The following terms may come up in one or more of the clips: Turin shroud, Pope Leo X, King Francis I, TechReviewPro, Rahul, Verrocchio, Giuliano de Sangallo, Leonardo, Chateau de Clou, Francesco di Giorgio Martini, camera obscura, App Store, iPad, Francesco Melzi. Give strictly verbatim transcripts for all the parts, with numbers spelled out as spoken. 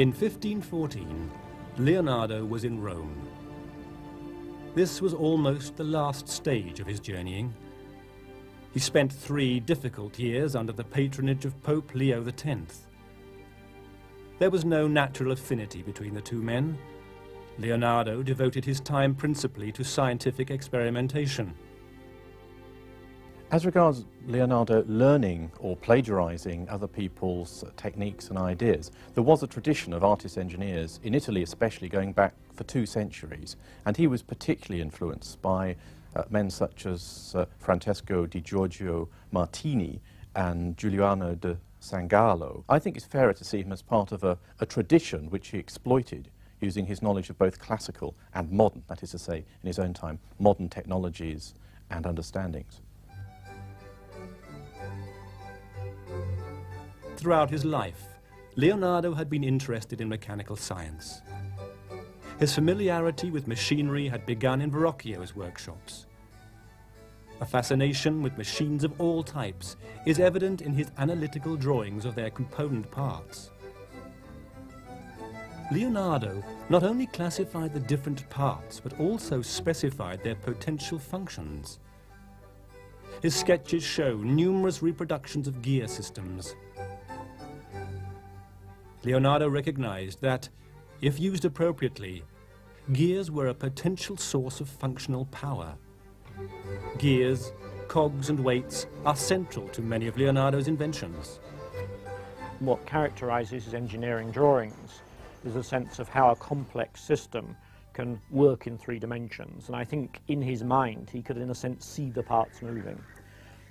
In fifteen fourteen, Leonardo was in Rome. This was almost the last stage of his journeying. He spent three difficult years under the patronage of Pope Leo the tenth. There was no natural affinity between the two men. Leonardo devoted his time principally to scientific experimentation. As regards Leonardo learning or plagiarising other people's techniques and ideas, there was a tradition of artist engineers, in Italy especially, going back for two centuries, and he was particularly influenced by uh, men such as uh, Francesco di Giorgio Martini and Giuliano de Sangallo. I think it's fairer to see him as part of a, a tradition which he exploited, using his knowledge of both classical and modern, that is to say, in his own time, modern technologies and understandings. Throughout his life, Leonardo had been interested in mechanical science. His familiarity with machinery had begun in Verrocchio's workshops. A fascination with machines of all types is evident in his analytical drawings of their component parts. Leonardo not only classified the different parts, but also specified their potential functions. His sketches show numerous reproductions of gear systems. Leonardo recognized that, if used appropriately, gears were a potential source of functional power. Gears, cogs and weights are central to many of Leonardo's inventions. What characterizes his engineering drawings is a sense of how a complex system can work in three dimensions, and I think in his mind he could in a sense see the parts moving,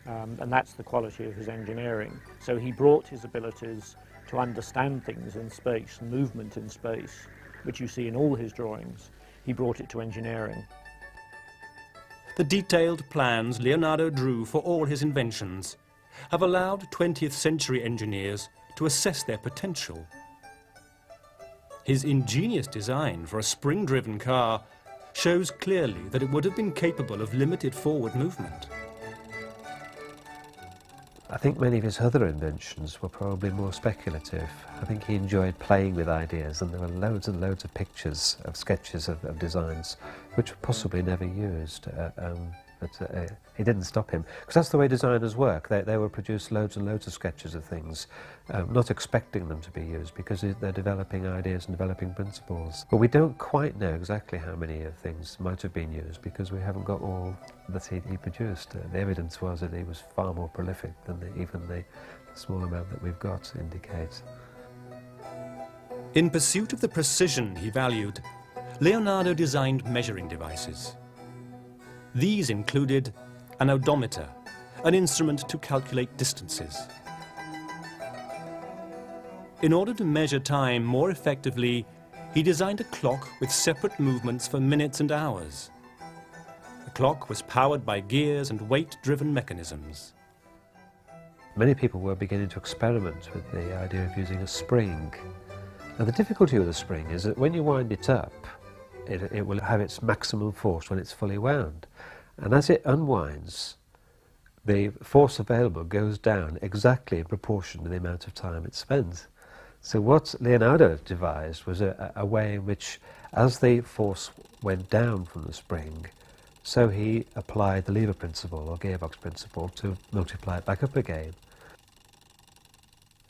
um, and that's the quality of his engineering. So he brought his abilities to understand things in space, movement in space, which you see in all his drawings. He brought it to engineering. The detailed plans Leonardo drew for all his inventions have allowed twentieth century engineers to assess their potential. His ingenious design for a spring-driven car shows clearly that it would have been capable of limited forward movement. I think many of his other inventions were probably more speculative. I think he enjoyed playing with ideas, and there were loads and loads of pictures, of sketches of, of designs, which were possibly never used. Uh, um, but uh, it didn't stop him, because that's the way designers work. They, they will produce loads and loads of sketches of things, um, not expecting them to be used, because they're developing ideas and developing principles. But we don't quite know exactly how many of things might have been used, because we haven't got all that he, he produced. Uh, the evidence was that he was far more prolific than the, even the small amount that we've got indicates. In pursuit of the precision he valued, Leonardo designed measuring devices. These included an odometer, an instrument to calculate distances. In order to measure time more effectively, he designed a clock with separate movements for minutes and hours. The clock was powered by gears and weight-driven mechanisms. Many people were beginning to experiment with the idea of using a spring. Now, the difficulty with a spring is that when you wind it up, It, it will have its maximum force when it's fully wound. And as it unwinds, the force available goes down exactly in proportion to the amount of time it spends. So what Leonardo devised was a, a way in which, as the force went down from the spring, so he applied the lever principle or gearbox principle to multiply it back up again.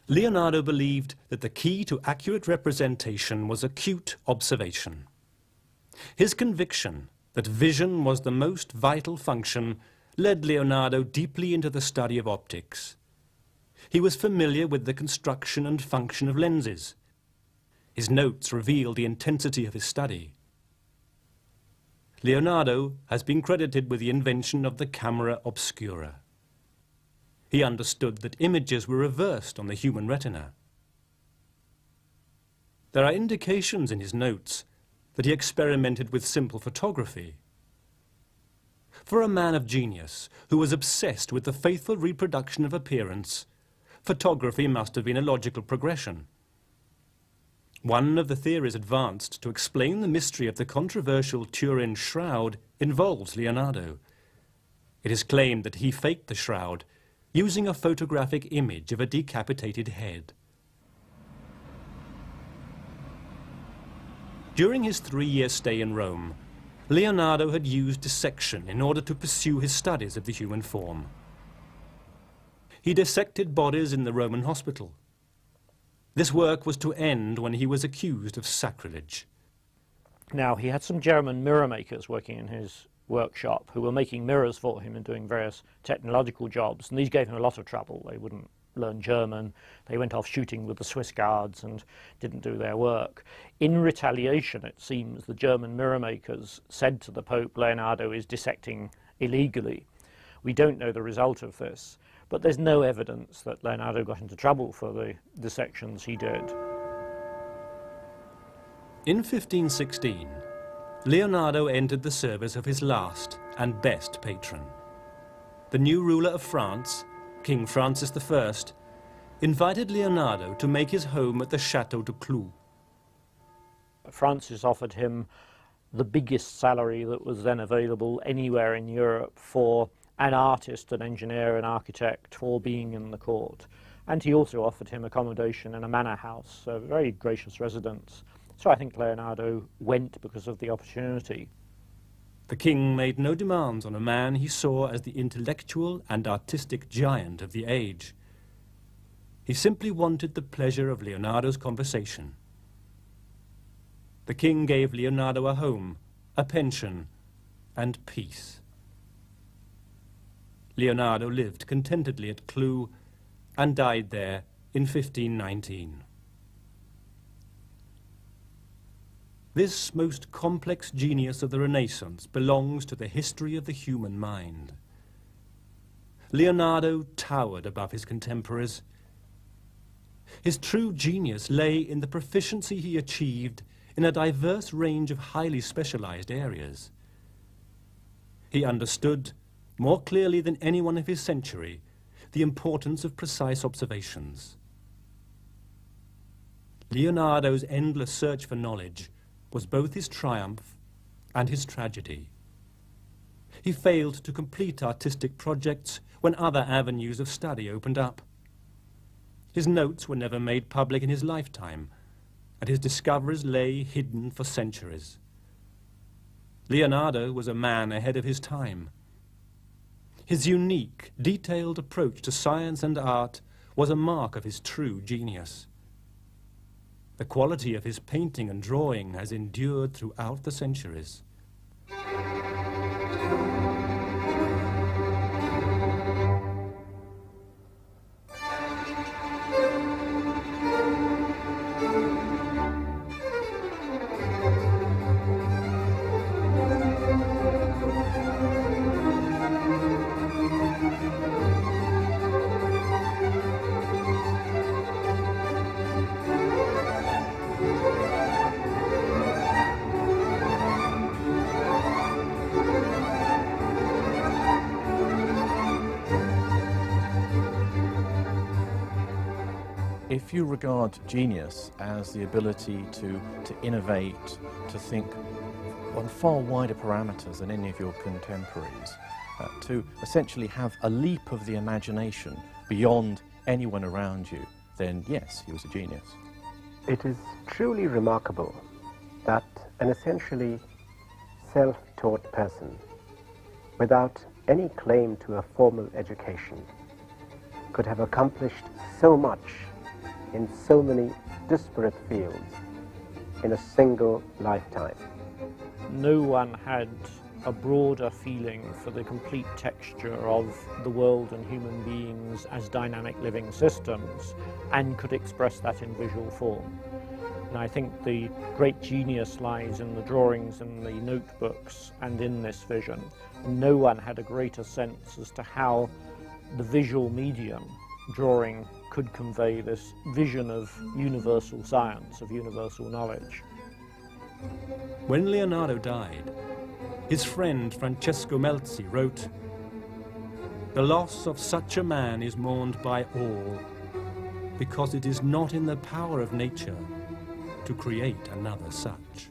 Leonardo believed that the key to accurate representation was acute observation. His conviction that vision was the most vital function led Leonardo deeply into the study of optics. He was familiar with the construction and function of lenses. His notes reveal the intensity of his study. Leonardo has been credited with the invention of the camera obscura. He understood that images were reversed on the human retina. There are indications in his notes that he experimented with simple photography. For a man of genius who was obsessed with the faithful reproduction of appearance, photography must have been a logical progression. One of the theories advanced to explain the mystery of the controversial Turin shroud involves Leonardo. It is claimed that he faked the shroud using a photographic image of a decapitated head. During his three-year stay in Rome, Leonardo had used dissection in order to pursue his studies of the human form. He dissected bodies in the Roman hospital. This work was to end when he was accused of sacrilege. Now, he had some German mirror makers working in his workshop who were making mirrors for him and doing various technological jobs, and these gave him a lot of trouble. They wouldn't learn German, they went off shooting with the Swiss guards and didn't do their work. In retaliation, it seems, the German mirror makers said to the Pope, "Leonardo is dissecting illegally." We don't know the result of this, but there's no evidence that Leonardo got into trouble for the dissections he did. In fifteen sixteen, Leonardo entered the service of his last and best patron. The new ruler of France, King Francis the First, invited Leonardo to make his home at the Chateau de Clou. Francis offered him the biggest salary that was then available anywhere in Europe for an artist, an engineer, an architect, for being in the court. And he also offered him accommodation in a manor house, a very gracious residence. So I think Leonardo went because of the opportunity. The king made no demands on a man he saw as the intellectual and artistic giant of the age. He simply wanted the pleasure of Leonardo's conversation. The king gave Leonardo a home, a pension, and peace. Leonardo lived contentedly at Clou and died there in fifteen nineteen. This most complex genius of the Renaissance belongs to the history of the human mind. Leonardo towered above his contemporaries. His true genius lay in the proficiency he achieved in a diverse range of highly specialized areas. He understood, more clearly than anyone of his century, the importance of precise observations. Leonardo's endless search for knowledge was both his triumph and his tragedy. He failed to complete artistic projects when other avenues of study opened up. His notes were never made public in his lifetime, and his discoveries lay hidden for centuries. Leonardo was a man ahead of his time. His unique, detailed approach to science and art was a mark of his true genius. The quality of his painting and drawing has endured throughout the centuries. If you regard genius as the ability to, to innovate, to think on far wider parameters than any of your contemporaries, uh, to essentially have a leap of the imagination beyond anyone around you, then yes, he was a genius. It is truly remarkable that an essentially self-taught person, without any claim to a formal education, could have accomplished so much in so many disparate fields in a single lifetime. No one had a broader feeling for the complete texture of the world and human beings as dynamic living systems and could express that in visual form. And I think the great genius lies in the drawings and the notebooks and in this vision. No one had a greater sense as to how the visual medium, drawing, could convey this vision of universal science, of universal knowledge. When Leonardo died, his friend Francesco Melzi wrote, "The loss of such a man is mourned by all, because it is not in the power of nature to create another such."